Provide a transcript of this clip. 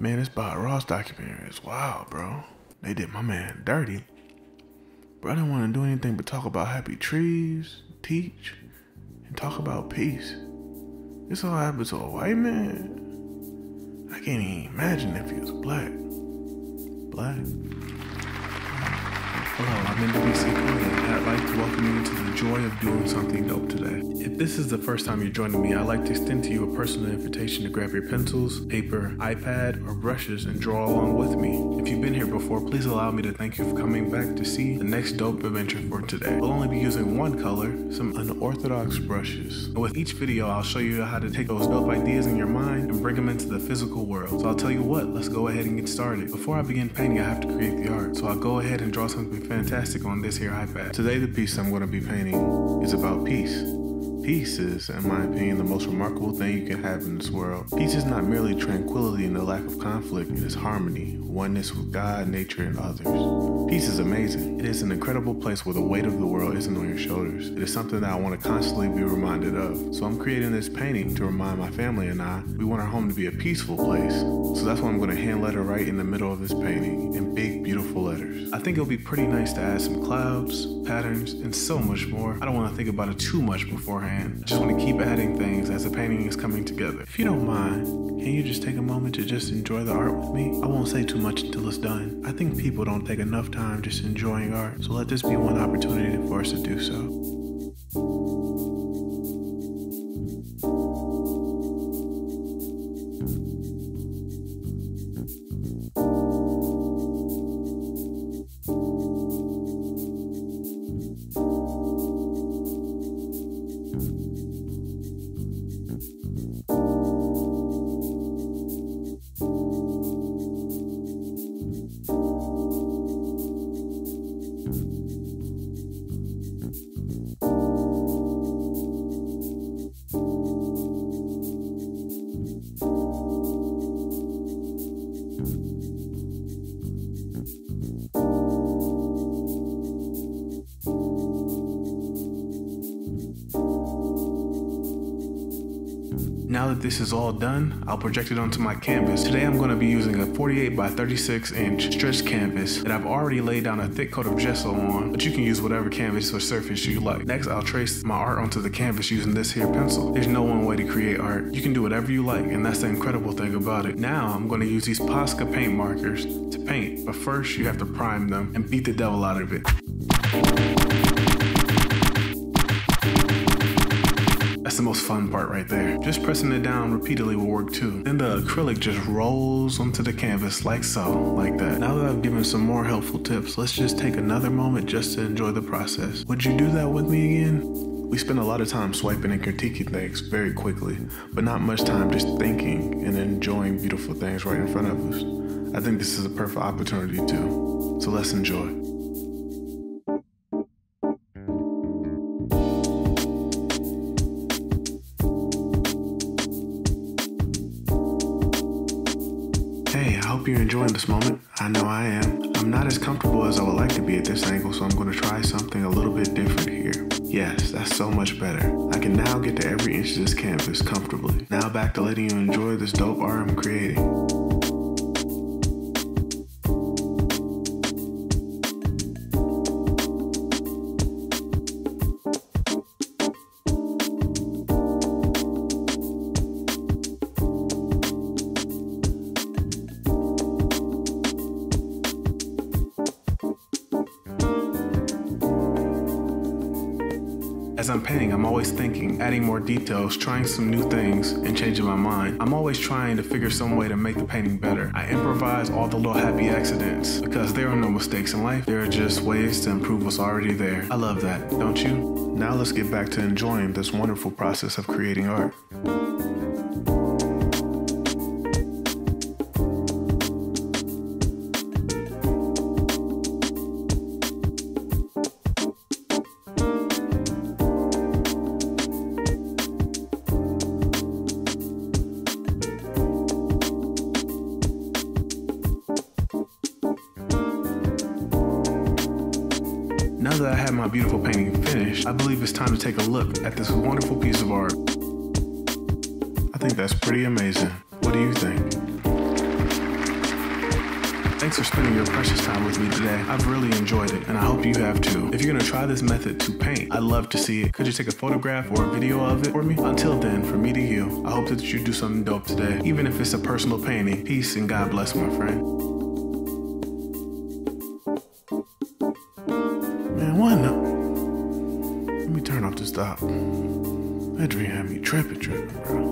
Man, this Bob Ross documentary is wild, bro. They did my man dirty. Bro, I didn't want to do anything but talk about happy trees, teach, and talk about peace. This all happens to a white man. I can't even imagine if he was black. Hello, I'm in the DC County, and I'd like to welcome you to the joy of doing something dope today. If this is the first time you're joining me, I'd like to extend to you a personal invitation to grab your pencils, paper, iPad, or brushes and draw along with me. If you've been here before, please allow me to thank you for coming back to see the next dope adventure for today. We'll only be using one color, some unorthodox brushes. And with each video, I'll show you how to take those dope ideas in your mind and bring them into the physical world. So I'll tell you what, let's go ahead and get started. Before I begin painting, I have to create the art, so I'll go ahead and draw something fantastic on this here iPad. Today, the piece I'm going to be painting is about peace. Peace is, in my opinion, the most remarkable thing you can have in this world. Peace is not merely tranquility and the lack of conflict, it is harmony, oneness with God, nature, and others. Peace is amazing. It is an incredible place where the weight of the world isn't on your shoulders. It is something that I want to constantly be reminded of. So I'm creating this painting to remind my family and I, we want our home to be a peaceful place. So that's why I'm going to hand letter right in the middle of this painting in big, beautiful letters. I think it'll be pretty nice to add some clouds, patterns, and so much more. I don't want to think about it too much beforehand. I just want to keep adding things as the painting is coming together. If you don't mind, can you just take a moment to just enjoy the art with me? I won't say too much until it's done. I think people don't take enough time just enjoying art, so let this be one opportunity for us to do so. Now that this is all done, I'll project it onto my canvas. Today I'm going to be using a 48 by 36 inch stretched canvas that I've already laid down a thick coat of gesso on, but you can use whatever canvas or surface you like. Next, I'll trace my art onto the canvas using this here pencil. There's no one way to create art. You can do whatever you like, and that's the incredible thing about it. Now I'm going to use these Posca paint markers to paint, but first you have to prime them and beat the devil out of it. That's the most fun part right there. Just pressing it down repeatedly will work too. Then the acrylic just rolls onto the canvas like so, like that. Now that I've given some more helpful tips, let's just take another moment just to enjoy the process. Would you do that with me again? We spend a lot of time swiping and critiquing things very quickly, but not much time just thinking and enjoying beautiful things right in front of us. I think this is a perfect opportunity too, so let's enjoy. You're enjoying this moment. I know I am. I'm not as comfortable as I would like to be at this angle, so I'm going to try something a little bit different here. Yes, that's so much better. I can now get to every inch of this canvas comfortably. Now back to letting you enjoy this dope art I'm creating. As I'm painting, I'm always thinking, adding more details, trying some new things, and changing my mind. I'm always trying to figure some way to make the painting better. I improvise all the little happy accidents, because there are no mistakes in life. There are just ways to improve what's already there. I love that, don't you? Now let's get back to enjoying this wonderful process of creating art. Now that I have my beautiful painting finished, I believe it's time to take a look at this wonderful piece of art. I think that's pretty amazing. What do you think? Thanks for spending your precious time with me today. I've really enjoyed it, and I hope you have too. If you're gonna try this method to paint, I'd love to see it. Could you take a photograph or a video of it for me? Until then, from me to you, I hope that you do something dope today, even if it's a personal painting. Peace and God bless, my friend. Let me turn off the stop. That dream had me tripping, bro.